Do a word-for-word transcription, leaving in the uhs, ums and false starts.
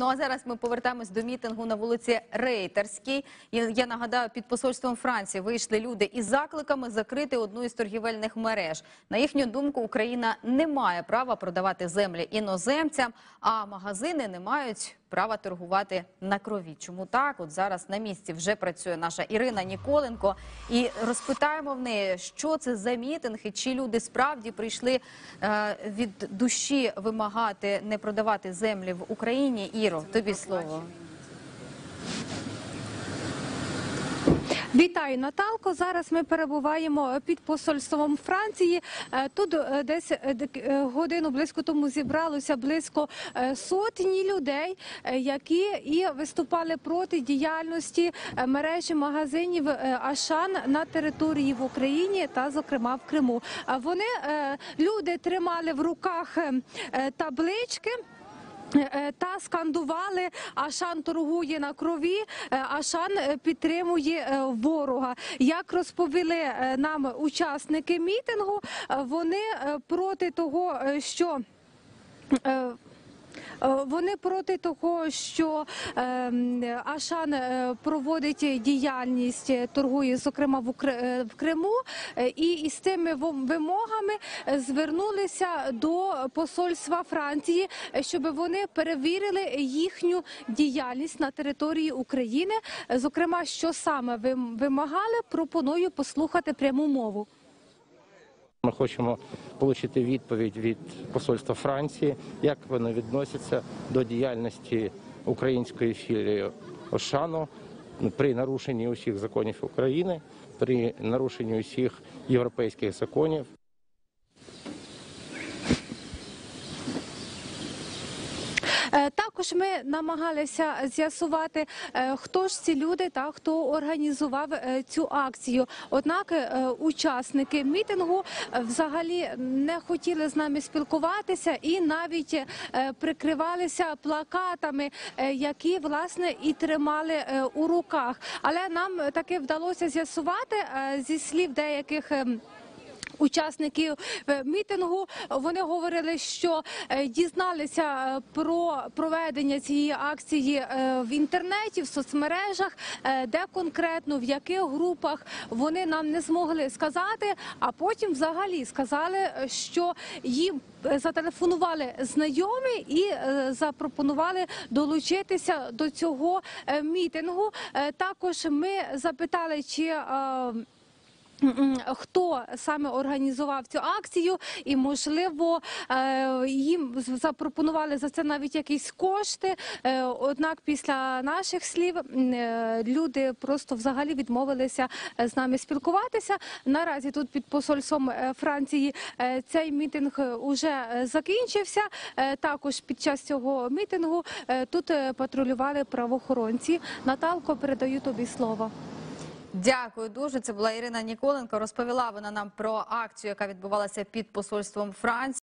Ну а зараз ми повертаємось до мітингу на вулиці Рейтерській. Я нагадаю, під посольством Франції вийшли люди із закликами закрити одну із торгівельних мереж. На їхню думку, Україна не має права продавати землі іноземцям, а магазини не мають права торгувати на крові. Чому так? От зараз на місці вже працює наша Ірина Ніколенко. І розпитаємо в неї, що це за мітинг і чи люди справді прийшли е, від душі вимагати не продавати землі в Україні. Іро, тобі слово. Вітаю, Наталко. Зараз ми перебуваємо під посольством Франції. Тут десь годину близько тому зібралося близько сотні людей, які і виступали проти діяльності мережі магазинів Ашан на території в Україні та, зокрема, в Криму. Вони, люди, тримали в руках таблички та скандували: "Ашан торгує на крові, Ашан підтримує ворога". Як розповіли нам учасники мітингу, вони проти того, що... Вони проти того, що Ашан проводить діяльність, торгує, зокрема, в Криму. І з цими вимогами звернулися до посольства Франції, щоб вони перевірили їхню діяльність на території України. Зокрема, що саме вимагали, пропоную послухати пряму мову. Ми хочемо отримати відповідь від посольства Франції, як воно відноситься до діяльності української філії Ашану при нарушенні усіх законів України, при нарушенні усіх європейських законів. Також ми намагалися з'ясувати, хто ж ці люди та хто організував цю акцію. Однак учасники мітингу взагалі не хотіли з нами спілкуватися і навіть прикривалися плакатами, які, власне, і тримали у руках. Але нам таки вдалося з'ясувати зі слів деяких учасників мітингу. Вони говорили, що дізналися про проведення цієї акції в інтернеті, в соцмережах, де конкретно, в яких групах, вони нам не змогли сказати, а потім взагалі сказали, що їм зателефонували знайомі і запропонували долучитися до цього мітингу. Також ми запитали, чи... хто саме організував цю акцію, і, можливо, їм запропонували за це навіть якісь кошти. Однак після наших слів люди просто взагалі відмовилися з нами спілкуватися. Наразі тут під посольством Франції цей мітинг уже закінчився. Також під час цього мітингу тут патрулювали правоохоронці. Наталко, передаю тобі слово. Дякую дуже. Це була Ірина Ніколенко. Розповіла вона нам про акцію, яка відбувалася під посольством Франції.